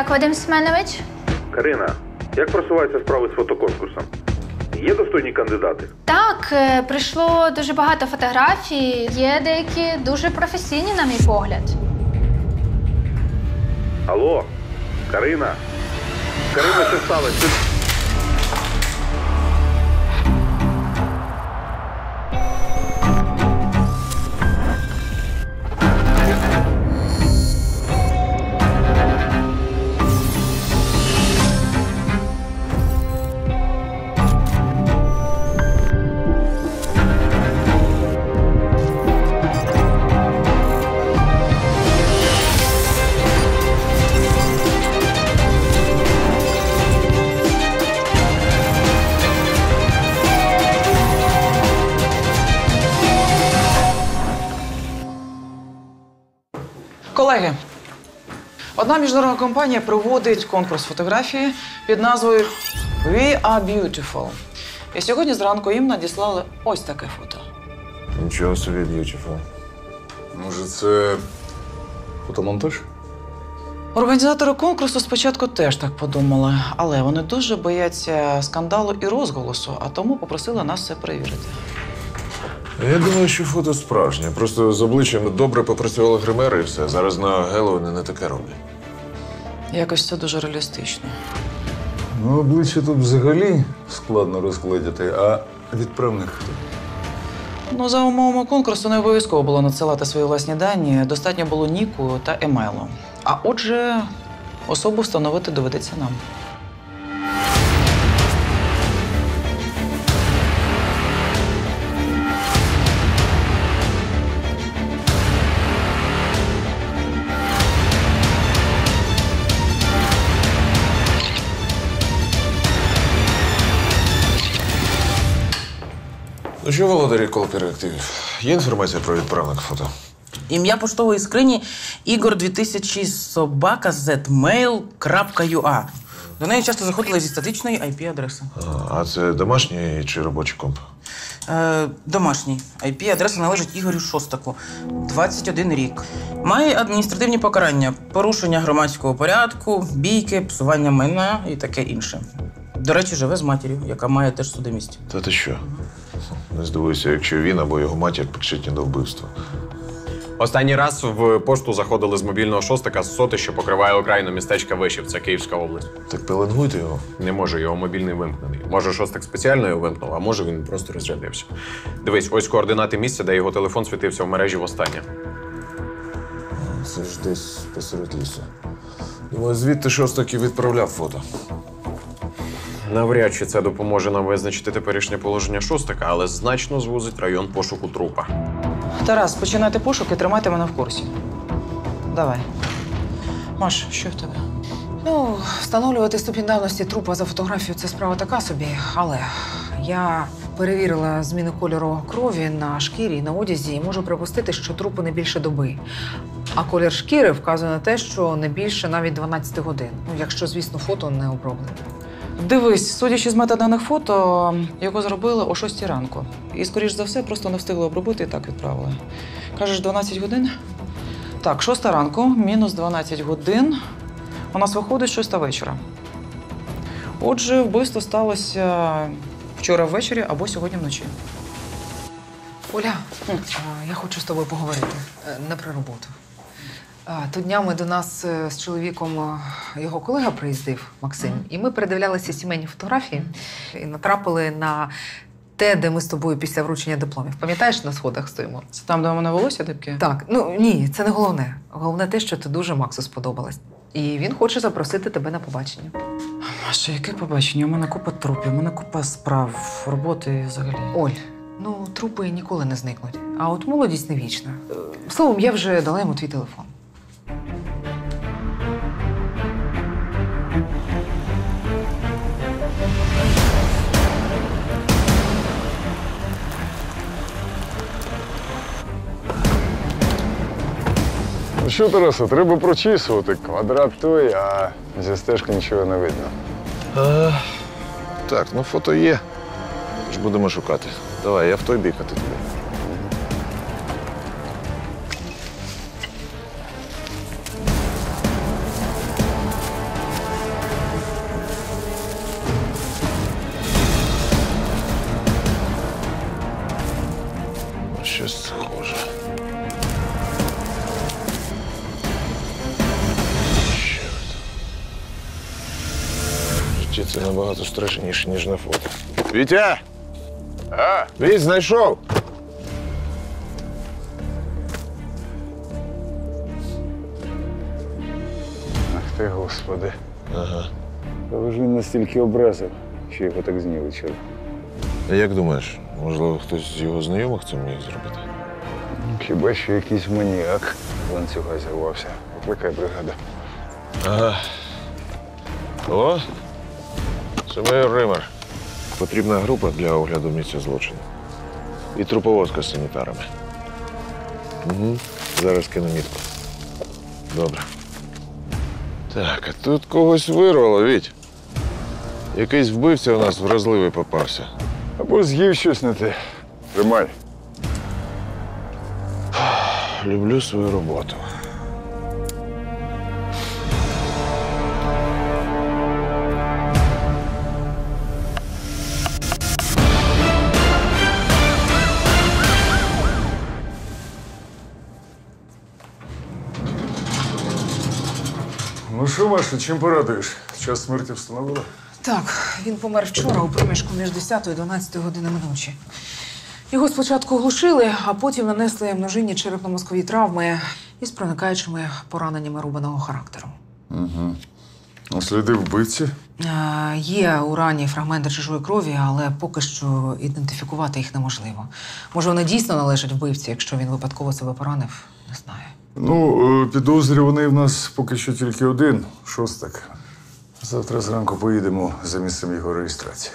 Так, Вадим Семенович. Карина, як просуваються справи з фотоконкурсом? Є достойні кандидати? Так, прийшло дуже багато фотографій. Є деякі дуже професійні, на мій погляд. Алло, Карина? Карина, що сталося? Колеги, одна міжнародна компанія проводить конкурс фотографії під назвою «We are beautiful». І сьогодні зранку їм надіслали ось таке фото. Нічого собі, beautiful. Може, це фотомонтаж? Організатори конкурсу спочатку теж так подумали, але вони дуже бояться скандалу і розголосу, а тому попросили нас все перевірити. Я думаю, що фото справжнє. Просто з обличчям добре попрацювали гримери і все. Зараз на Хеллоуїні не таке роблять. Якось це дуже реалістично. Ну, обличчя тут взагалі складно розгледіти, а відправник хто? Ну, за умовами конкурсу не обов'язково було надсилати свої власні дані. Достатньо було ніку та емейлу. А отже, особу встановити доведеться нам. Ну що, володарі колперективів, є інформація про відправник фото? Ім'я поштової скрині igor2000@zmail.ua. До неї часто заходили зі статичної IP-адреси. А це домашній чи робочий комп? Домашній. IP-адреса належить Ігорю Шостаку, 21 рік. Має адміністративні покарання, порушення громадського порядку, бійки, псування майна і таке інше. До речі, живе з матір'ю, яка має теж судимість. Та ти що? Не здивуюся, якщо він або його матір причетні до вбивства. Останній раз в пошту заходили з мобільного Шостака з соти, що покриває окраїну містечка Вишівця, Київська область. Так пеленгуйте його. Не можу, його мобільний вимкнений. Може, Шостак спеціально його вимкнув, а може, він просто розрядився. Дивись, ось координати місця, де його телефон світився в мережі востаннє. Це ж десь посеред лісу. Думаю, звідти Шостак і відправляв фото. Навряд чи це допоможе нам визначити теперішнє положення Шостака, але значно звузить район пошуку трупа. Тарас, починайте пошук і тримайте мене в курсі. Давай. Маш, що в тебе? Ну, встановлювати ступінь давності трупа за фотографію – це справа така собі, але я перевірила зміни кольору крові на шкірі і на одязі і можу припустити, що трупу не більше доби. А колір шкіри вказує на те, що не більше навіть 12 годин. Ну, якщо, звісно, фото не оброблене. Дивись, судячи з метаданих фото, його зробили о 6 ранку. І, скоріш за все, просто не встигли обробити і так відправили. Кажеш, 12 годин? Так, 6 ранку, мінус 12 годин. У нас виходить 6 вечора. Отже, вбивство сталося вчора ввечері або сьогодні вночі. Оля, я хочу з тобою поговорити. Не про роботу. То днями до нас з чоловіком його колега приїздив, Максим, і ми передивлялися сімейні фотографії і натрапили на те, де ми з тобою після вручення дипломів. Пам'ятаєш, на сходах стоїмо? Це там, де у мене волосся дибке? Так. Ну, ні, це не головне. Головне те, що ти дуже Максу сподобалась. І він хоче запросити тебе на побачення. Маша, яке побачення? У мене купа трупів, у мене купа справ, роботи взагалі. Оль, ну, трупи ніколи не зникнуть, а от молодість не вічна. Словом, я вже дала йому твій телефон. Ну що, Тараса, треба прочисувати. Квадрат той, а зі стежки нічого не видно. Так, ну фото є. Тож будемо шукати. Давай, я в той бік, а ти туди. житті це набагато страшніше, ніж на фото. Вітя! А? Віть, знайшов! Ах ти, Господи. Ага. Та ви ж він настільки образив, що його так знівечили. Як думаєш, можливо, хтось з його знайомих це міг зробити? Хіба що якийсь маніяк ланцюга зірвався. Викликай бригаду. Ага. Алло? Це майор Ример. Потрібна група для огляду місця злочину. І труповозка з санітарами. Угу. Зараз кину мітку. Добре. Так, а тут когось вирвало, Віть. Якийсь вбивця у нас вразливий попався. Або з'їв щось не те. Тримай. Люблю свою роботу. Ну що, Маша, чим порадуєш? Час смерті встановили? Так, він помер вчора у проміжку між 10 і 12 годинами ночі. Його спочатку оглушили, а потім нанесли множинні черепно-мозкові травми із проникаючими пораненнями рубаного характеру. Угу. А сліди вбивці? Є у рані фрагменти чужої крові, але поки що ідентифікувати їх неможливо. Може, вони дійсно належать вбивці, якщо він випадково себе поранив? Не знаю. Ну, підозрюваний в нас поки що тільки один, Шостак. Завтра зранку поїдемо за місцем його реєстрації.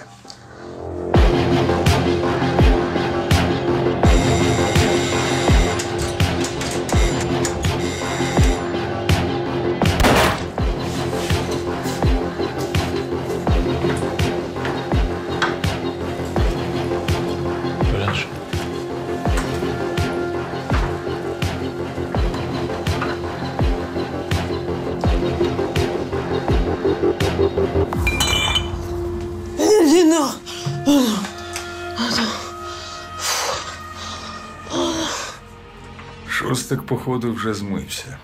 Шостак, походу, вже змився.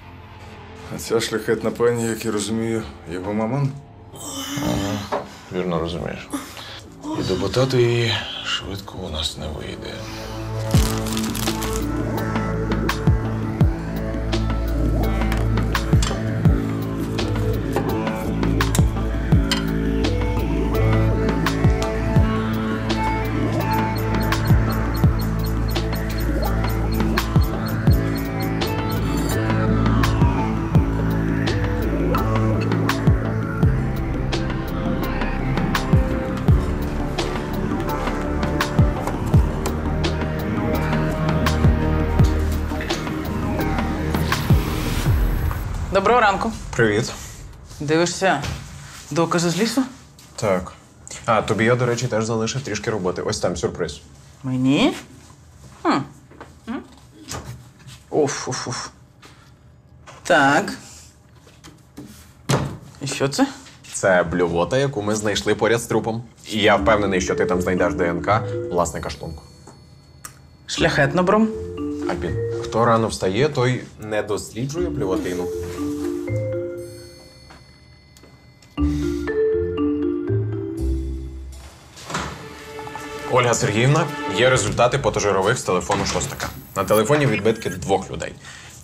А ця шляхетна пані, як я розумію, його маман? Ага, вірно розумієш. І добутати її швидко у нас не вийде. Доброго ранку. Привіт. Дивишся докази з лісу? Так. А тобі я, до речі, теж залишив трішки роботи. Ось там сюрприз. Мені? Оф. Так. І що це? Це блювота, яку ми знайшли поряд з трупом. І я впевнений, що ти там знайдеш ДНК власника шлунку. Шляхетно, бром. Альбін, хто рано встає, той не досліджує блювотину. Ольга Сергіївна, є результати потожирових з телефону Шостака. На телефоні відбитки двох людей.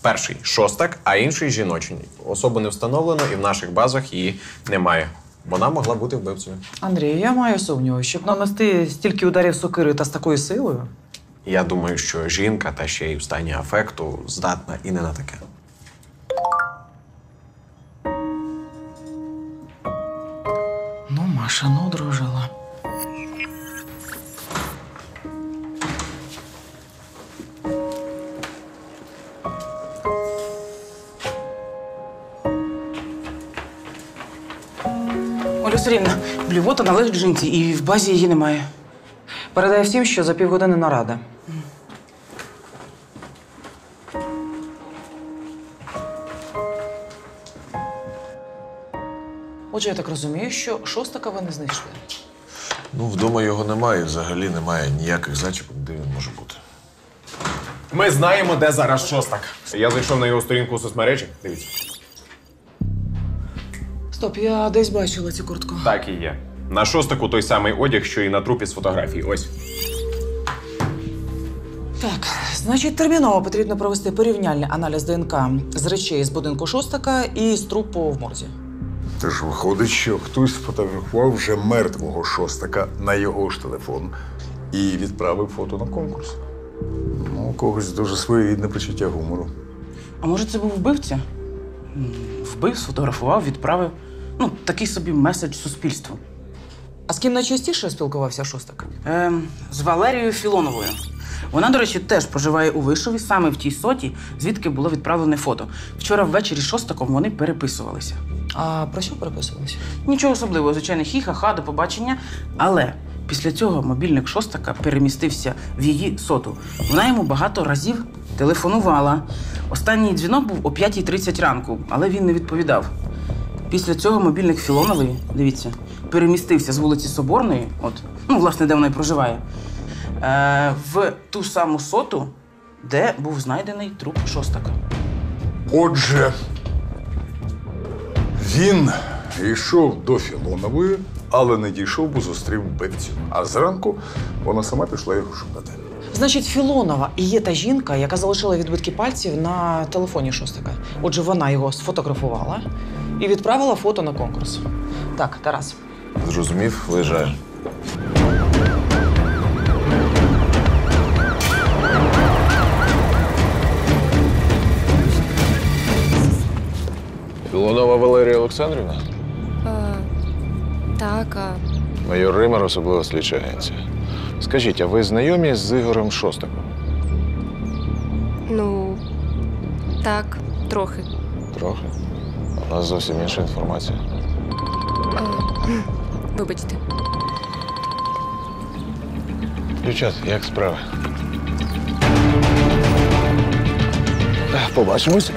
Перший – Шостак, а інший – жіночий. Особу не встановлено і в наших базах її немає. Вона могла бути вбивцею. Андрій, я маю сумніви, щоб нанести стільки ударів сокирою та з такою силою. Я думаю, що жінка, та ще й в стані афекту, здатна і не на таке. Ну, Маша, ну, дружила. Оля Сергіївна, блювота належить жінці, і в базі її немає. Передай всім, що за півгодини нарада. Отже, я так розумію, що Шостака ви не знайшли? Ну, вдома його немає, взагалі немає ніяких зачіпок, де він може бути. Ми знаємо, де зараз Шостак. Я зайшов на його сторінку у соцмережі. Дивіться. Стоп, я десь бачила цю куртку. Так і є. На Шостаку той самий одяг, що і на трупі з фотографій. Ось. Так, значить, терміново потрібно провести порівняльний аналіз ДНК з речей з будинку Шостака і з трупу в морзі. Тож виходить, що хтось сфотографував вже мертвого Шостака на його ж телефон і відправив фото на конкурс. Ну, у когось дуже своєрідне почуття гумору. А може, це був вбивця? Вбив, сфотографував, відправив. Ну, такий собі меседж суспільству. А з ким найчастіше спілкувався Шостак? З Валерією Філоновою. Вона, до речі, теж проживає у Вишові, саме в тій соті, звідки було відправлене фото. Вчора ввечері з Шостаком вони переписувалися. А про що переписувалися? Нічого особливого, звичайно, хі-ха-ха, до побачення. Але після цього мобільник Шостака перемістився в її соту. Вона йому багато разів телефонувала. Останній дзвінок був о 5:30 ранку, але він не відповідав. Після цього мобільник Філонової, дивіться, перемістився з вулиці Соборної, от, ну, власне, де вона і проживає, в ту саму соту, де був знайдений труп Шостака. Отже, він йшов до Філонової, але не дійшов, бо зустрів вбивцю. А зранку вона сама пішла його шукати. Значить, Філонова і є та жінка, яка залишила відбитки пальців на телефоні Шостака. Отже, вона його сфотографувала і відправила фото на конкурс. Так, Тарас. Зрозумів, виїжджаю. Філонова Валерія Олександрівна? Так, Майор Римар особливо слідчається. Скажіть, а ви знайомі з Ігорем Шостаком? Ну, так, трохи. Трохи? У нас зовсім інша інформація. Вибачте. Дівчат, як справи? Побачимось.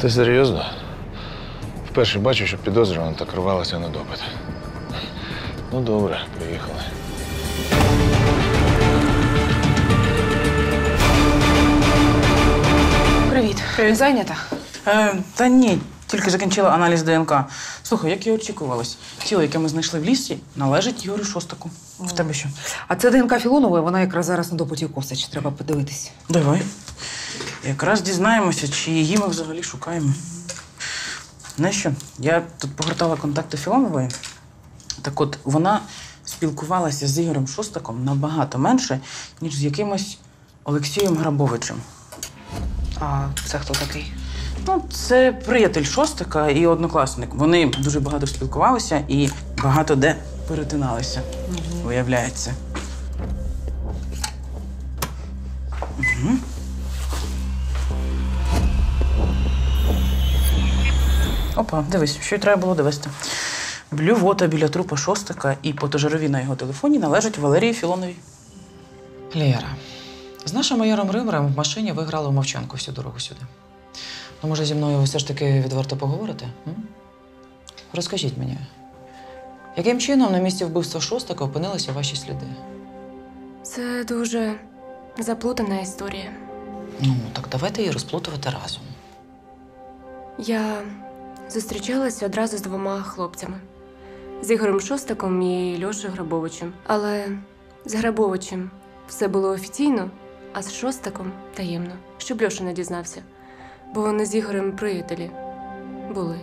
Ти серйозно? Вперше бачу, що підозрювана так рвалася на допит. Ну добре, приїхали. Привіт. Привіт. Зайнята? Та ні, тільки закінчила аналіз ДНК. Слухай, як і очікувалось, тіло, яке ми знайшли в лісі, належить Ігорю Шостаку. В тебе що? А це ДНК Філонової, вона якраз зараз на допиті у Косач. Треба подивитись. Давай. Якраз дізнаємося, чи її ми взагалі шукаємо. Ну що, я тут погортала контакти Філонової. Так от, вона спілкувалася з Ігорем Шостаком набагато менше, ніж з якимось Олексієм Грабовичем. А це хто такий? Ну, це приятель Шостака і однокласник. Вони дуже багато спілкувалися і багато де перетиналися, виявляється. Угу. Опа, дивись, що й треба було довести. Блювота біля трупа Шостака і фотожирові на його телефоні належать Валерії Філоновій. Лєра, з нашим майором Римарем в машині ви грали в мовчанку всю дорогу сюди. Ну, може, зі мною ви все ж таки відверто поговорите? Розкажіть мені, яким чином на місці вбивства Шостака опинилися ваші сліди? Це дуже заплутана історія. Ну, так давайте її розплутувати разом. Я зустрічалася одразу з двома хлопцями. З Ігорем Шостаком і Льошею Грабовичем. Але з Грабовичем все було офіційно, а з Шостаком – таємно. Щоб Льоша не дізнався. Бо вони з Ігорем приятелі були.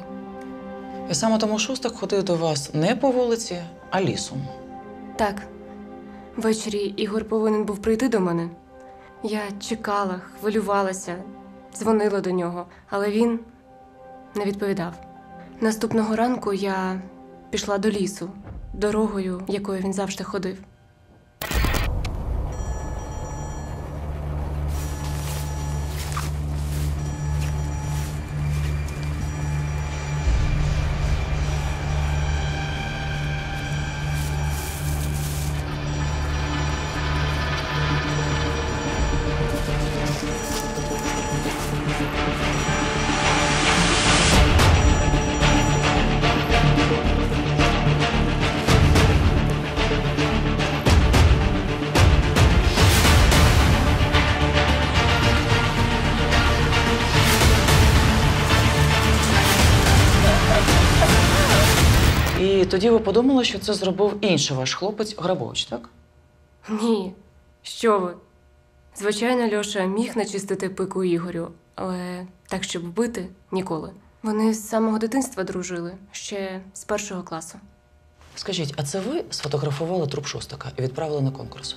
І саме тому Шостак ходив до вас не по вулиці, а лісом. Так. Ввечері Ігор повинен був прийти до мене. Я чекала, хвилювалася, дзвонила до нього, але він не відповідав. Наступного ранку я пішла до лісу, дорогою, якою він завжди ходив. І тоді ви подумали, що це зробив інший ваш хлопець Грабович, так? Ні. Що ви? Звичайно, Льоша міг начистити пику Ігорю, але так, щоб вбити, ніколи. Вони з самого дитинства дружили, ще з 1-го класу. Скажіть, а це ви сфотографували труп Шостака і відправили на конкурс?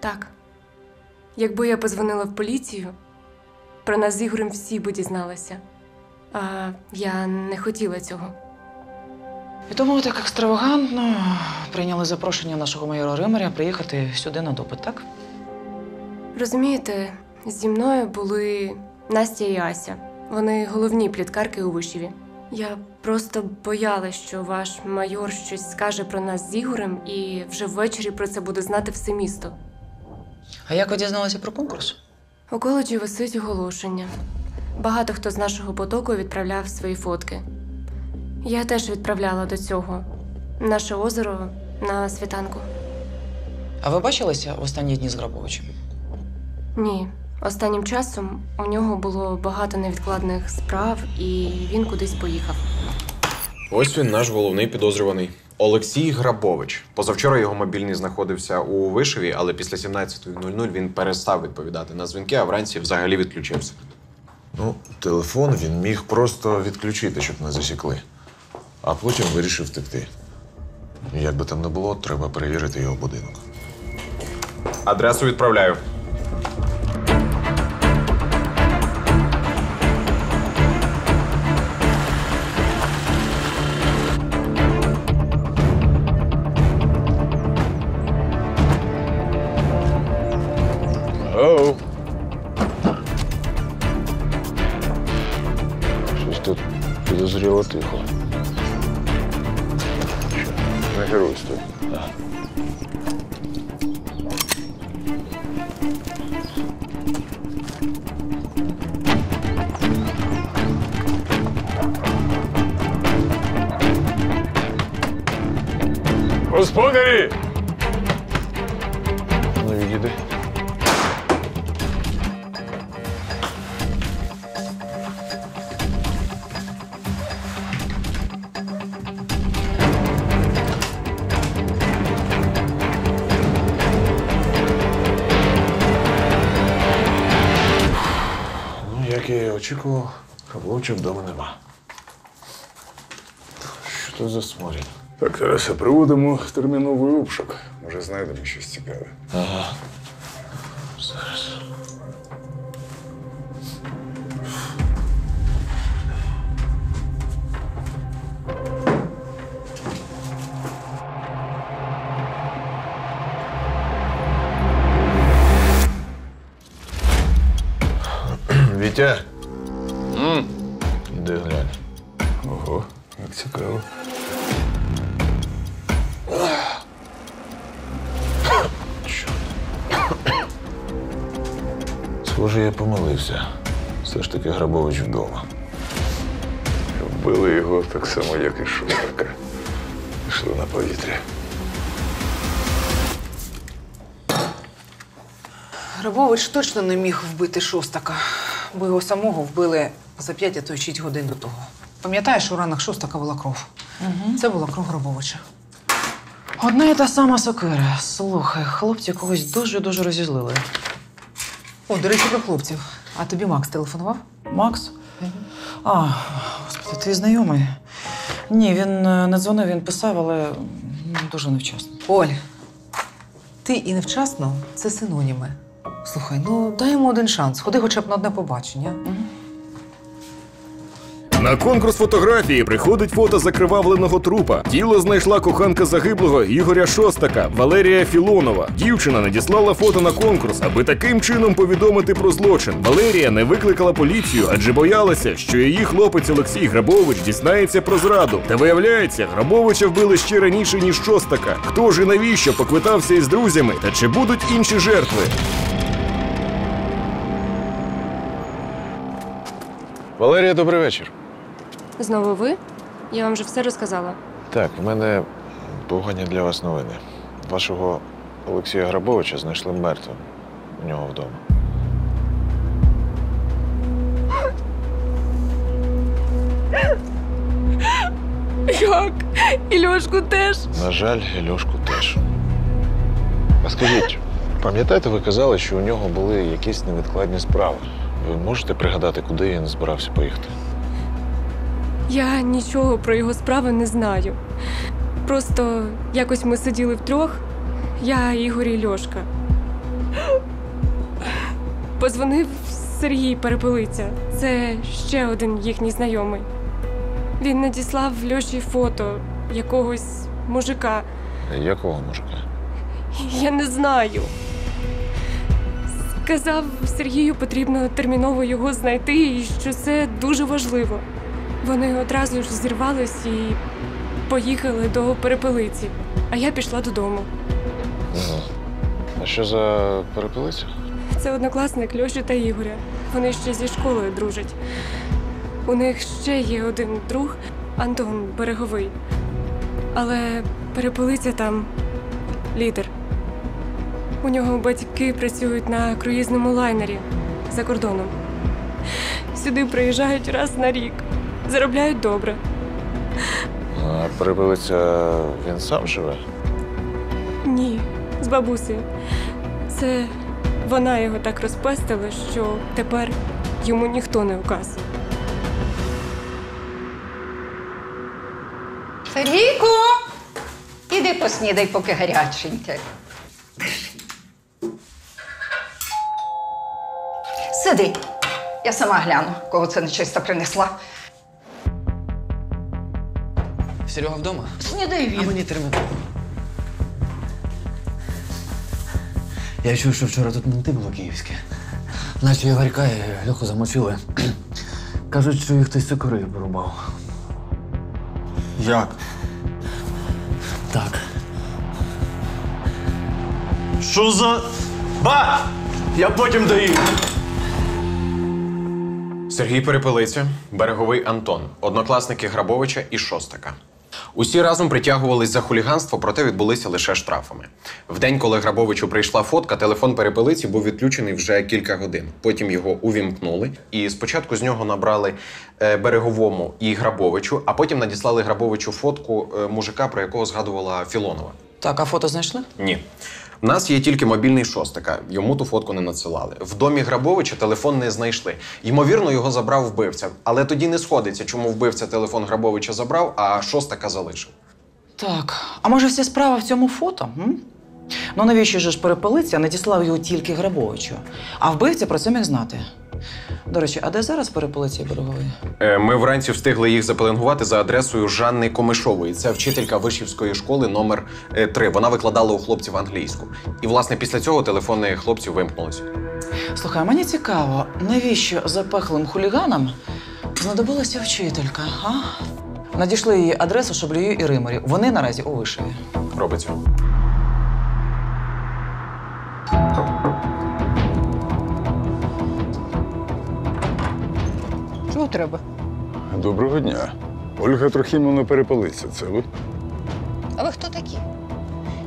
Так. Якби я подзвонила в поліцію, про нас з Ігорем всі би дізналися. А я не хотіла цього. І тому ви так екстравагантно прийняли запрошення нашого майора Римаря приїхати сюди на допит, так? Розумієте, зі мною були Настя і Ася. Вони головні пліткарки у Вишіві. Я просто боялась, що ваш майор щось скаже про нас з Ігорем, і вже ввечері про це буде знати все місто. А як ви дізналися про конкурс? У коледжі висить оголошення. Багато хто з нашого потоку відправляв свої фотки. Я теж відправляла до цього. Наше озеро на світанку. А ви бачилися в останні дні з Грабовичем? Ні. Останнім часом у нього було багато невідкладних справ, і він кудись поїхав. Ось він, наш головний підозрюваний. Олексій Грабович. Позавчора його мобільний знаходився у Вишеві, але після 17:00 він перестав відповідати на дзвінки, а вранці взагалі відключився. Ну, телефон він міг просто відключити, щоб не засікли. А потім вирішив втекти. Як би там не було, треба перевірити його будинок. Адресу відправляю. Щось тут підозріло тихо. На герой стоїть. Господарі! Ну, їди. Очікував, Грабовича вдома нема. Що це за сморід? Так, Тарасе, проводимо терміновий обшук. Може, знайдемо щось цікаве. Ага. Зараз. Вітя! Іди глянь. Ого, як цікаво. Чорт. Схоже, я помилився. Все ж таки Грабович вдома. Вбили його так само, як і Шостака. Пішли на повітря. Грабович точно не міг вбити Шостака. Бо його самого вбили за 5, а то й 6 годин до того. Пам'ятаєш, у ранах Шостака була кров? Угу. Це була кров Грабовича. Одна і та сама сокира. Слухай, хлопці когось дуже-дуже розізлили. О, до речі, про хлопців. А тобі Макс телефонував? Макс? Угу. А, господи, твій знайомий? Ні, він не дзвонив, він писав, але дуже невчасно. Оль, ти і невчасно – це синоніми. Слухай, ну дай йому один шанс. Ходи хоча б на одне побачення. На конкурс фотографії приходить фото закривавленого трупа. Тіло знайшла коханка загиблого Ігоря Шостака Валерія Філонова. Дівчина надіслала фото на конкурс, аби таким чином повідомити про злочин. Валерія не викликала поліцію, адже боялася, що її хлопець Олексій Грабович дізнається про зраду. Та виявляється, Грабовича вбили ще раніше, ніж Шостака. Хто ж і навіщо поквитався із друзями? Та чи будуть інші жертви? Валерія, добрий вечір. Знову ви? Я вам вже все розказала. Так, в мене погані для вас новини. Вашого Олексія Грабовича знайшли мертвим у нього вдома. Як? І Льошку теж. На жаль, і Льошку теж. А скажіть, пам'ятаєте, ви казали, що у нього були якісь невідкладні справи? Ви можете пригадати, куди він збирався поїхати? Я нічого про його справи не знаю. Просто якось ми сиділи втрьох, я, Ігор і Льошка. Позвонив Сергій Перепелиця. Це ще один їхній знайомий. Він надіслав Льоші фото якогось мужика. Якого мужика? Я не знаю. Сказав, Сергію потрібно терміново його знайти і що це дуже важливо. Вони одразу ж зірвались і поїхали до Перепелиці, а я пішла додому. А що за Перепелиця? Це однокласник Льоші та Ігоря. Вони ще зі школою дружать. У них ще є один друг – Антон Береговий. Але Перепелиця там лідер. У нього батьки працюють на круїзному лайнері за кордоном. Сюди приїжджають раз на рік. Заробляють добре. А Перепелиця він сам живе? Ні, з бабусею. Це вона його так розпестила, що тепер йому ніхто не указ. Сергійку, іди поснідай, поки гаряченьке. Сиди, я сама гляну, кого це нечисто принесла. Серега вдома? Снідай він. А мені терміново. Я чув, що вчора тут менти було київське. Наче я Варька і Льоху замочили. Кажуть, що їх хтось сокирою порубав. Як? Так. Що за… Ба! Я потім доїду. Сергій Перепелиця, Береговий Антон, однокласники Грабовича і Шостака. Усі разом притягувались за хуліганство, проте відбулися лише штрафами. В день, коли Грабовичу прийшла фотка, телефон Перепелиці був відключений вже кілька годин. Потім його увімкнули і спочатку з нього набрали Береговому і Грабовичу, а потім надіслали Грабовичу фотку мужика, про якого згадувала Філонова. Так, а фото знайшли? Ні. У нас є тільки мобільний Шостака, йому ту фотку не надсилали. В домі Грабовича телефон не знайшли. Ймовірно, його забрав вбивця. Але тоді не сходиться, чому вбивця телефон Грабовича забрав, а Шостака залишив. Так, а може вся справа в цьому фото? Ну навіщо ж Перепелиця надіслав його тільки Грабовичу? А вбивця про це міг знати. До речі, а де зараз Перепелиця Берегової? Ми вранці встигли їх запеленгувати за адресою Жанни Комишової. Це вчителька Вишівської школи номер 3. Вона викладала у хлопців англійську. І, власне, після цього телефони хлопців вимкнулися. Слухай, мені цікаво, навіщо запеклим хуліганам знадобилася вчителька, а? Надійшли її адресу Шаблію і Риморі. Вони наразі у Вишеві. Робиться. Чого треба? Доброго дня. Ольга Трохімівна Перепелиця, це ви? А ви хто такі?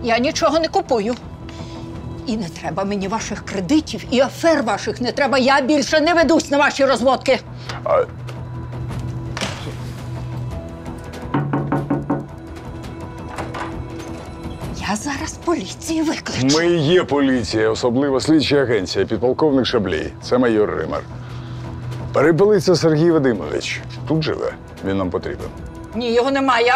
Я нічого не купую. І не треба мені ваших кредитів, і афер ваших не треба. Я більше не ведусь на ваші розводки. Я зараз поліції викличу. Ми є поліція, особлива слідча агенція, підполковник Шаблій. Це майор Римар. Перепелиця Сергій Вадимович. Тут живе? Він нам потрібен. Ні, його немає.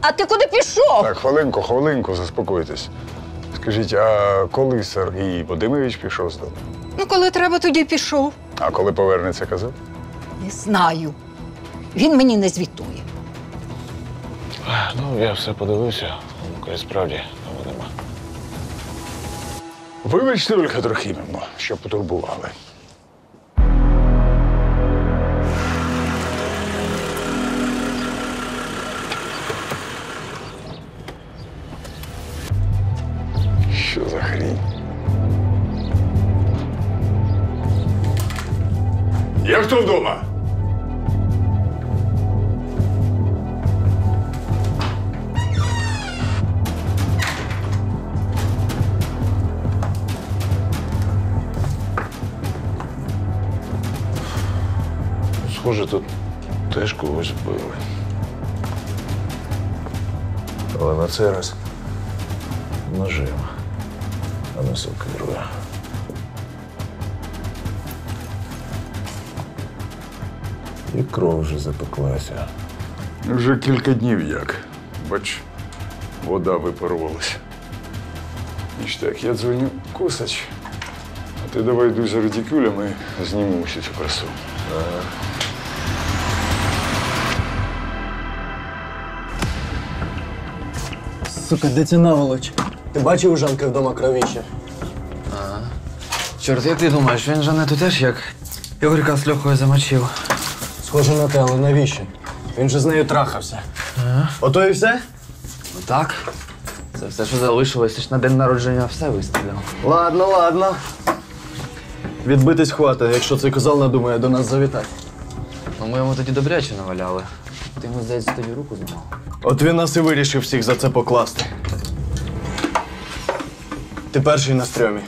А ти куди пішов? Так, хвилинку, хвилинку, заспокойтесь. Скажіть, а коли Сергій Вадимович пішов з дому? Ну, коли треба, тоді пішов. А коли повернеться, казав? Не знаю. Він мені не звітує. Ну, я все подивився. Коли справді, того нема. Вибачте, Ольга Трохімівна, що потурбували. Що за хрінь? Є хто вдома? Схоже, тут теж когось били. Але на цей раз ножем, а не сокирою. І кров вже запеклася. Вже кілька днів як. Бач, вода випарувалася. Ніж так, я дзвоню Косач, а ти давай йду за радикюлями і зніму усю цю красу. Ага. Сука, де ця наволоч? Ти бачив у Жанки вдома кровіще? Ага. Чорт, як ти думаєш, він Жанету теж як Ігорка з Льохою замочив? Схоже на те, але навіщо? Він же з нею трахався. Ага. Ото і все? Ну так. Це все, що залишилося, ж на день народження все вистріляв. Ладно, ладно. Відбитись хватає, якщо цей козал надумає до нас завітати. Ну ми йому тоді добряче наваляли. Ти йому, здається, тоді руку знімав. От він нас і вирішив всіх за це покласти. Ти перший на стрьомі.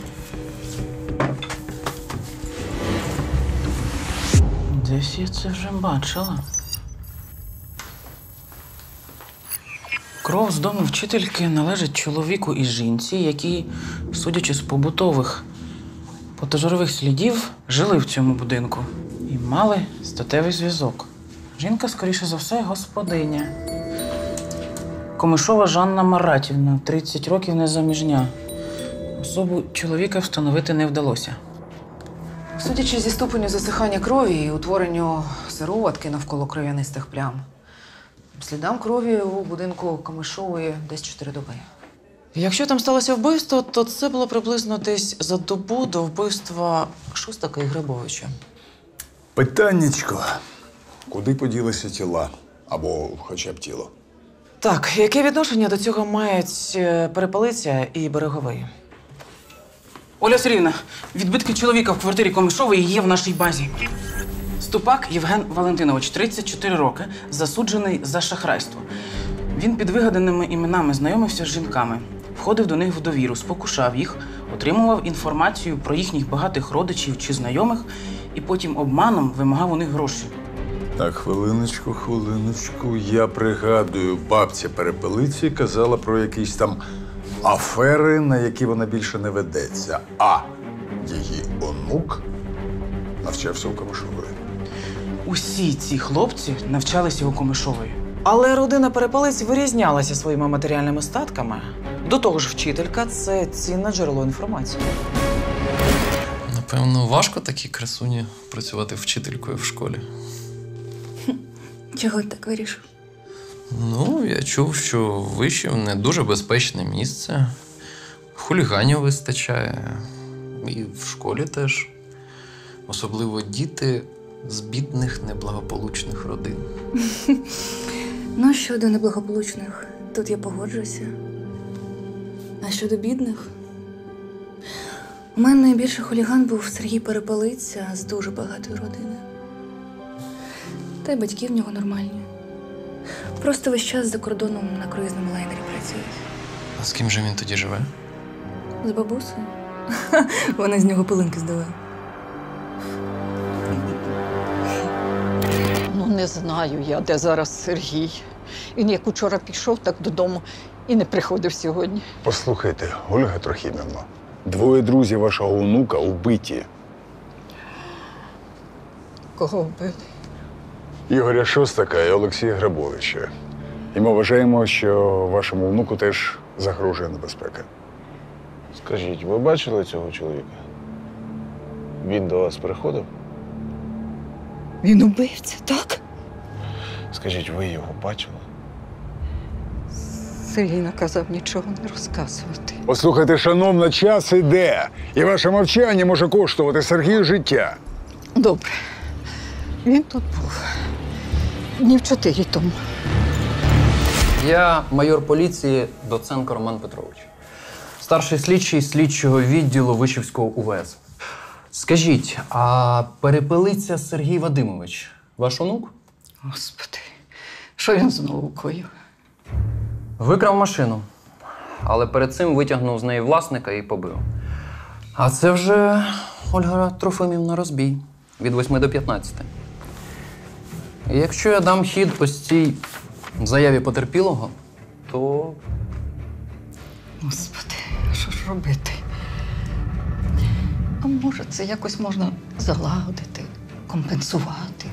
Десь я це вже бачила. Кров з дому вчительки належить чоловіку і жінці, які, судячи з побутових потожирових слідів, жили в цьому будинку і мали статевий зв'язок. Жінка, скоріше за все, господиня. Комишова Жанна Маратівна, 30 років незаміжня. Особу чоловіка встановити не вдалося. Судячи зі ступеню засихання крові і утворенню сироватки навколо кров'янистих плям, слідам крові у будинку Комишової десь 4 доби. Якщо там сталося вбивство, то це було приблизно десь за добу до вбивства Шостака і Грабовича. Питаннячко. Куди поділися тіла? Або хоча б тіло? Так, яке відношення до цього мають Перепелиця і Береговий? Оля Сергіївна, відбитки чоловіка в квартирі Комишової є в нашій базі. Ступак Євген Валентинович, 34 роки, засуджений за шахрайство. Він під вигаданими іменами знайомився з жінками, входив до них в довіру, спокушав їх, отримував інформацію про їхніх багатих родичів чи знайомих і потім обманом вимагав у них гроші. Так, хвилиночку, хвилиночку. Я пригадую, бабця Перепелиці казала про якісь там афери, на які вона більше не ведеться. А її онук навчався у Комишової. Усі ці хлопці навчалися у Комишової. Але родина Перепелиць вирізнялася своїми матеріальними статками. До того ж, вчителька – це цінне джерело інформації. Напевно, важко такій красуні працювати вчителькою в школі. Чого ти так вирішив? Ну, я чув, що вишів не дуже безпечне місце. Хуліганів вистачає. І в школі теж. Особливо діти з бідних, неблагополучних родин. Ну, щодо неблагополучних, тут я погоджуюся. А щодо бідних? У мене найбільший хуліган був Сергій Перепелиця з дуже багатої родини. Та й батьки в нього нормальні. Просто весь час за кордоном на круїзному лайнері працює. А з ким же він тоді живе? З бабусею. Вона з нього пилинки здала. Ну, не знаю я, де зараз Сергій. Він як учора пішов, так додому і не приходив сьогодні. Послухайте, Ольга Трохімівна, 2 друзів вашого онука убиті. Кого вбили? Ігоря Шостака і Олексія Грабовича. І ми вважаємо, що вашому внуку теж загрожує небезпека. Скажіть, ви бачили цього чоловіка? Він до вас приходив? Він убивця, так? Скажіть, ви його бачили? Сергій наказав нічого не розказувати. Послухайте, шановна, час іде. І ваше мовчання може коштувати Сергію життя. Добре. Він тут був. Днів 4 тому. Я майор поліції Доценко Роман Петрович. Старший слідчий слідчого відділу Вишівського УВС. Скажіть, а Перепелиця Сергій Вадимович ваш онук? Господи, що він знову коїв? Викрав машину, але перед цим витягнув з неї власника і побив. А це вже Ольга Трохімівна розбій. Від 8 до 15. Якщо я дам хід ось цій заяві потерпілого, то... Господи, що ж робити? А може, це якось можна залагодити, компенсувати?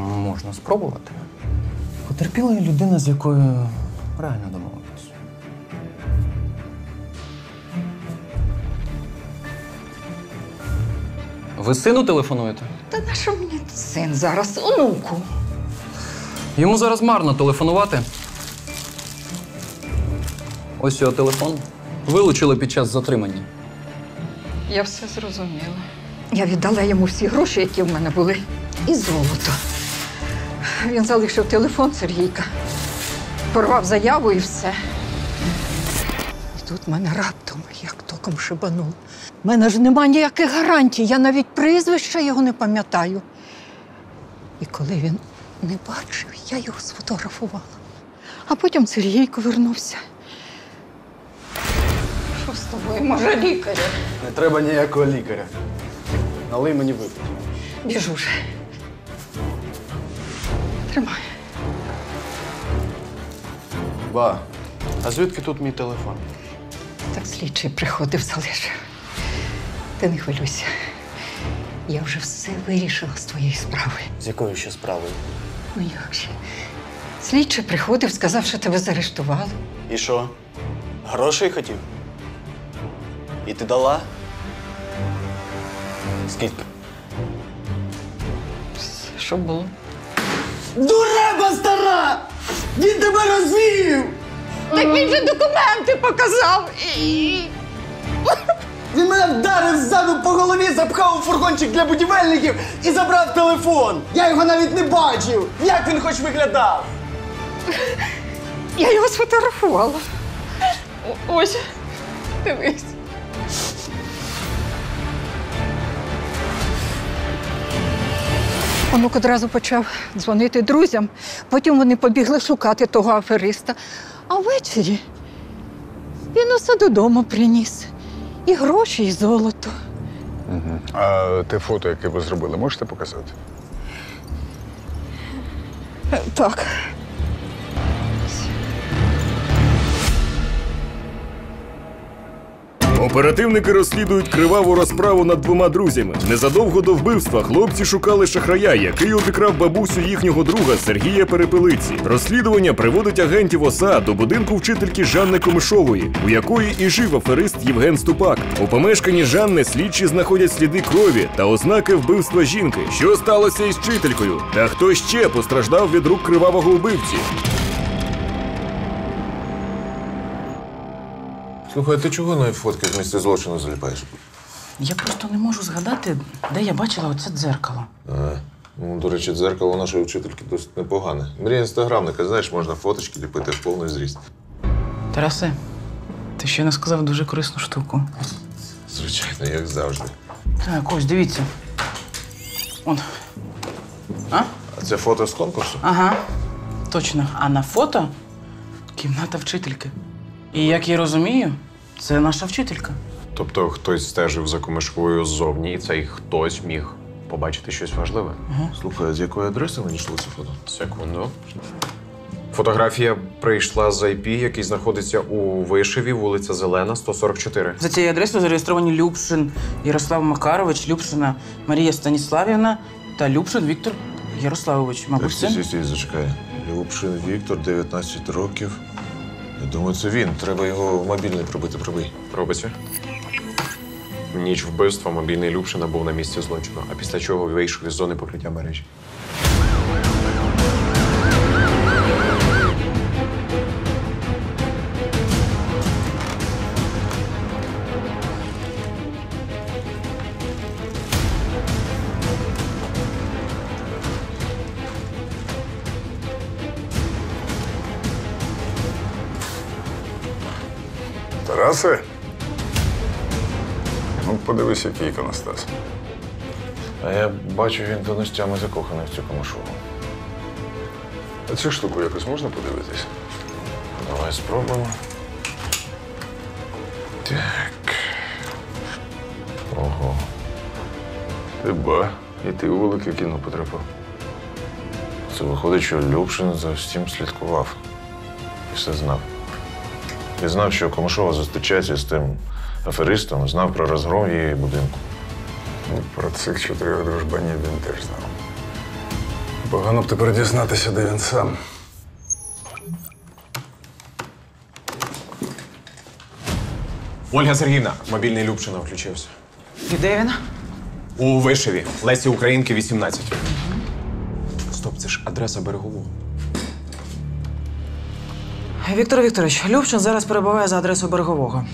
Можна спробувати. Потерпіла є людина, з якою реально домовилась. Ви сину телефонуєте? Та на що мені син зараз? Онуку. Йому зараз марно телефонувати. Ось його телефон. Вилучили під час затримання. Я все зрозуміла. Я віддала йому всі гроші, які в мене були, і золото. Він залишив телефон Сергійка, порвав заяву і все. І тут мене раптом, як током шибанув. У мене ж нема ніяких гарантій, я навіть прізвища його не пам'ятаю. І коли він не бачив, я його сфотографувала. А потім Сергійко вернувся. Що з тобою, може, лікаря? Не треба ніякого лікаря. Налий мені випити. Біжу вже. Тримай. Ба, а звідки тут мій телефон? Так слідчий приходив, залишив. Ти не хвилюйся. Я вже все вирішила з твоєї справи. З якою ще справою? Ну як же? Слідчий приходив, сказав, що тебе заарештували. І що? Грошей хотів? І ти дала? Скільки? Що було? Дуреба стара! Він тебе розвів! Так він же документи показав! Він мене вдарив ззаду по голові, запхав у фургончик для будівельників і забрав телефон! Я його навіть не бачив! Як він хоч виглядав? Я його сфотографувала. Ось, дивись. Онук одразу почав дзвонити друзям, потім вони побігли шукати того афериста. А ввечері він усе додому приніс. І гроші, і золото. Угу. А те фото, яке ви зробили, можете показати? Так. Оперативники розслідують криваву розправу над двома друзями. Незадовго до вбивства хлопці шукали шахрая, який обікрав бабусю їхнього друга Сергія Перепелиці. Розслідування приводить агентів ОСА до будинку вчительки Жанни Комишової, у якої і жив аферист Євген Ступак. У помешканні Жанни слідчі знаходять сліди крові та ознаки вбивства жінки. Що сталося із вчителькою? Та хто ще постраждав від рук кривавого вбивці? Слухай, а ти чого на фотки з місця злочину заліпаєш? Я просто не можу згадати, де я бачила оце дзеркало. А, ну, до речі, дзеркало нашої вчительки досить непогане. Мрія інстаграмника, знаєш, можна фоточки ліпити в повний зріст. Тарасе, ти ще не сказав дуже корисну штуку. Звичайно, як завжди. Так, ось, дивіться. Он. А це фото з конкурсу? Ага, точно. А на фото кімната вчительки. І, як я розумію, це наша вчителька. Тобто хтось стежив за Комишковою ззовні, і цей хтось міг побачити щось важливе. Угу. Слухай, а з якої адреси винайшли це фото? Секунду. Фотографія прийшла з IP, який знаходиться у Вишеві, вулиця Зелена, 144. За цією адресою зареєстровані Любшин Ярослав Макарович, Любшина Марія Станіславівна та Любшин Віктор Ярославович. Мабуть, син? Сі, зачекай. Любшин Віктор, 19 років. Я думаю, це він. Треба його в мобільний пробити. Пробий. Робиться. В ніч вбивства мобільний Любшина був на місці злочину, а після чого вийшов із зони покриття мережі. Тарасе? Ну, подивись, який іконостас. А я бачу, він до нестями закоханий в цю Комишову. А цю штуку якось можна подивитись? Давай спробуємо. Так. Ого. Ти ба, і ти у велике кіно потрапив. Це виходить, що Любшин за всім слідкував і все знав. І знав, що Комишова зустрічається з тим аферистом, знав про розгром її будинку. Про цих чотирьох дружбанів він теж знав. Погано б тепер дізнатися, де він сам. Ольга Сергіївна, мобільний Любшина включився. І де він? У Вишеві. Лесі Українки, 18. Стоп, це ж адреса Берегового. Віктор Вікторович, Любшин зараз перебуває за адресою Берегового.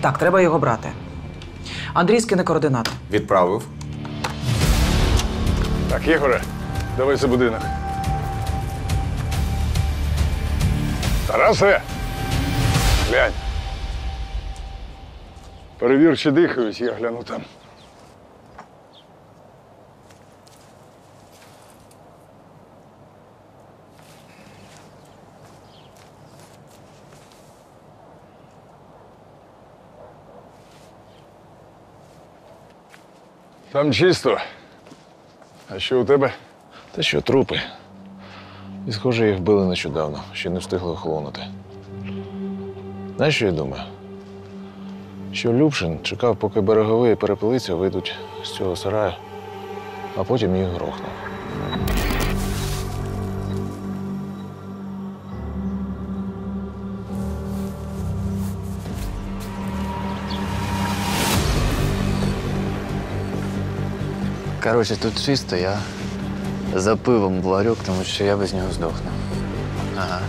Так, треба його брати. Андрій, скине координати. Відправив. Так, Ігоре, давай за будинок. Тарасе! Глянь. Перевір, чи дихають, я гляну там. Там чисто. А що у тебе? Та що, трупи. І, схоже, їх вбили нещодавно, ще не встигли охолонути. Знаєш, що я думаю? Що Любшин чекав, поки Береговий і Перепелиця вийдуть з цього сараю, а потім їх грохнув. Короче, тут чисто, я за пивом в ларьок, тому що я без нього здохну. Ага.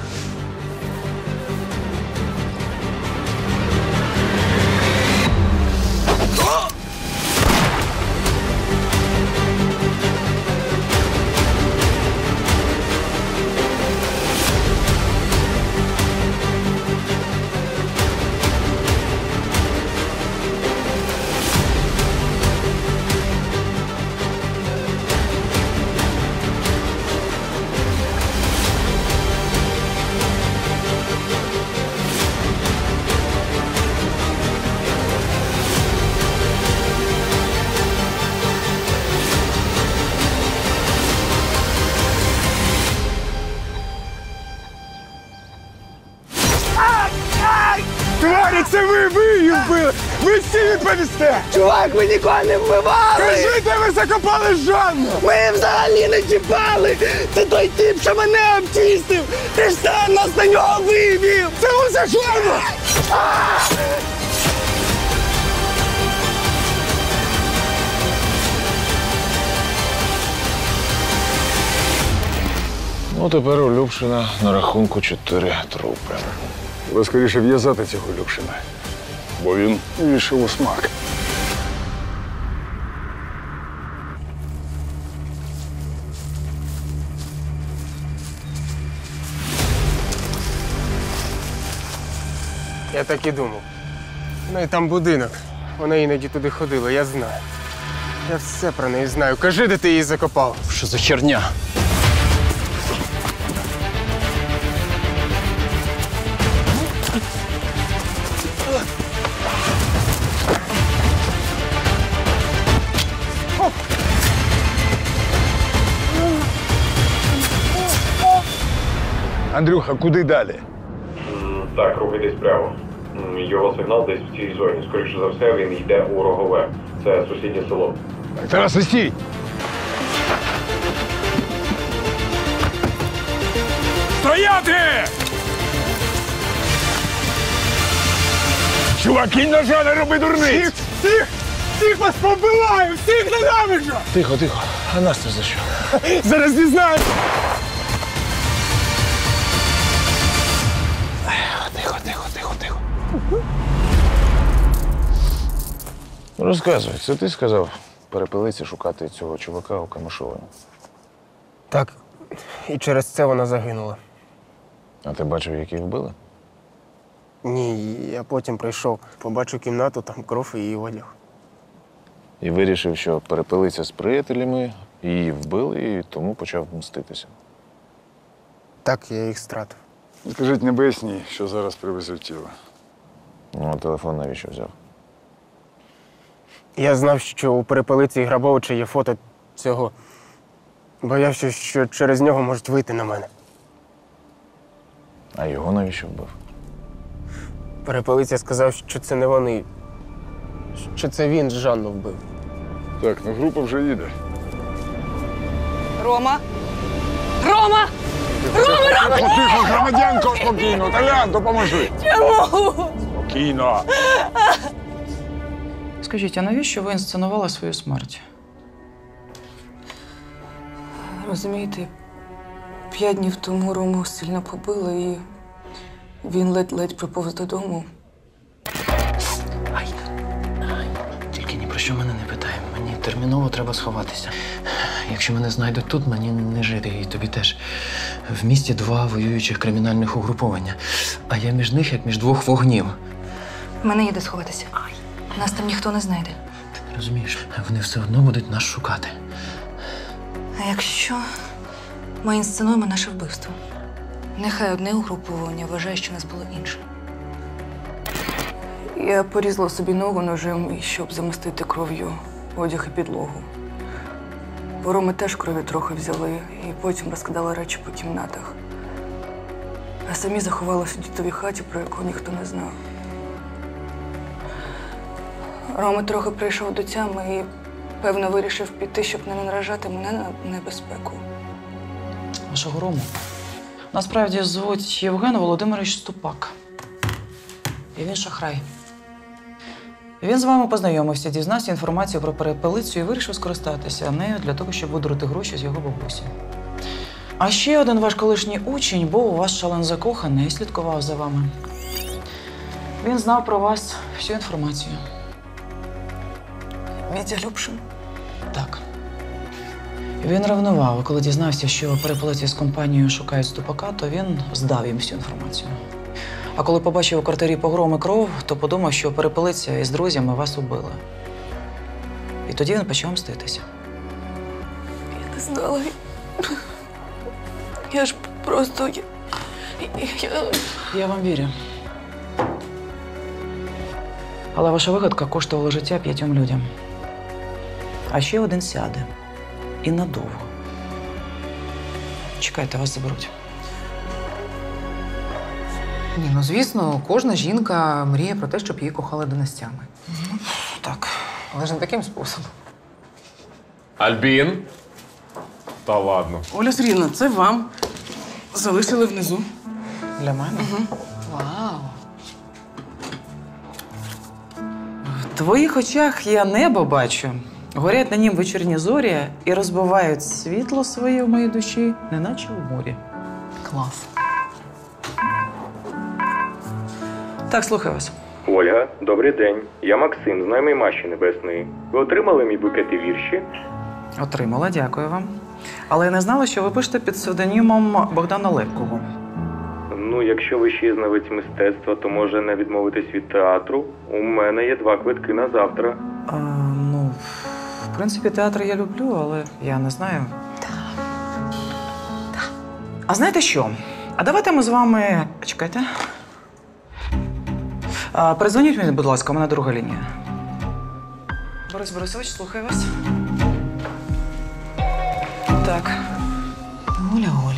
Чувак, ви нікого не вбивали! Кажи, де ви закопали Жанну! Ми взагалі не чіпали! Це той тип, що мене обчистив! Ти ж сам нас на нього вивів! Це усе Жанна! Ну, тепер у Любшина на рахунку 4 трупи. Ви скоріше в'язати цього Любшина, бо він вийшов у смак. Я так і думав. Ну і там будинок. Вона іноді туди ходила, я знаю. Я все про неї знаю. Кажи, де ти її закопав. Що за херня? Андрюха, куди далі? Так, рухайтесь прямо. Його сигнал десь в цій зоні. Скоріше за все, він йде у Рогове. Це сусіднє село. Так, Тарас, стій! Стояти! Чувак, кінь ножа, не роби дурниць! Всіх вас побиваю! Всіх ненавиджу! Тихо, тихо. А нас це за що? Зараз дізнаюсь! Розказуй, це ти сказав Перепелиці шукати цього чувака у Комишові? Так, і через це вона загинула. А ти бачив, як їх вбили? Ні, я потім прийшов, побачив кімнату, там кров і її одяг. І вирішив, що Перепелиця з приятелями її вбили і тому почав мститися. Так, я їх стратив. Скажіть Небесній, що зараз привезуть тіло. Ну, а телефон навіщо взяв? Я знав, що у Перепелиці і Грабовича є фото цього Боявся, що через нього можуть вийти на мене. А його навіщо вбив? Перепелиця сказав, що це не вони. Що це він Жанну вбив. Так, ну група вже їде. Рома! Рома! Рома! Тихо, громадянко, спокійно! Толян, допоможи! Чому? Спокійно! Скажіть, а навіщо ви інсценували свою смерть? Розумієте, 5 днів тому Рому сильно побило, і він ледь-ледь приповз додому. Ай! Ай! Тільки ні про що мене не питай. Мені терміново треба сховатися. Якщо мене знайдуть тут, мені не жити, і тобі теж. В місті 2 воюючих кримінальних угруповання, а я між них, як між 2 вогнів. Мене є де сховатися. Нас там ніхто не знайде. Ти не розумієш, вони все одно будуть нас шукати. А якщо ми інсценуємо наше вбивство? Нехай одне угруповання вважає, що нас було інше. Я порізала собі ногу ножем, щоб замастити кров'ю одяг і підлогу. У Роми теж крові трохи взяли, і потім розкидали речі по кімнатах. А самі заховалися у дідовій хаті, про яку ніхто не знав. Рома трохи прийшов до тями і, певно, вирішив піти, щоб не наражати мене на небезпеку. Вашого Рому насправді звуть Євген Володимирович Ступак. І він шахрай. Він з вами познайомився, дізнався інформацію про перепелицю і вирішив скористатися нею для того, щоб видурити гроші з його бабусі. А ще один ваш колишній учень був у вас шалено закоханий і слідкував за вами. Він знав про вас всю інформацію. Віддя Любшин? Так. Він ревнував, коли дізнався, що перепелиці з компанією шукають Ступака, то він здав їм всю інформацію. А коли побачив у квартирі погром і кров, то подумав, що перепелиця із друзями вас убила. І тоді він почав мститися. Я не знала. Я ж просто… Я вам вірю. Але ваша вигадка коштувала життя 5 людям. А ще один сяде. І надовго. Чекайте, вас заберуть. Ні, ну звісно, кожна жінка мріє про те, щоб її кохали династями. Так. Але ж не таким способом. Альбін? Та ладно. Оля Сергіївна, це вам. Залишили внизу. Для мене? Угу. Вау. В твоїх очах я небо бачу. Горять на нім вечірні зорі і розбивають світло своє в моїй душі, неначе в морі. Клас. Так, слухаю вас. Ольга, добрий день. Я Максим, знайомий Маші Небесної. Ви отримали мій букет і вірші? Отримала, дякую вам. Але я не знала, що ви пишете під псевдонімом Богдана Лепкого. Ну, якщо ви ще знавець мистецтва, то може не відмовитись від театру. У мене є 2 квитки на завтра. Ну, в принципі, театр я люблю, але я не знаю. Так. Да. А знаєте що? А давайте ми з вами… Чекайте. Передзвоніть мені, будь ласка, у мене друга лінія. Борис Борисович, слухаю вас. Так. Оля, Оля.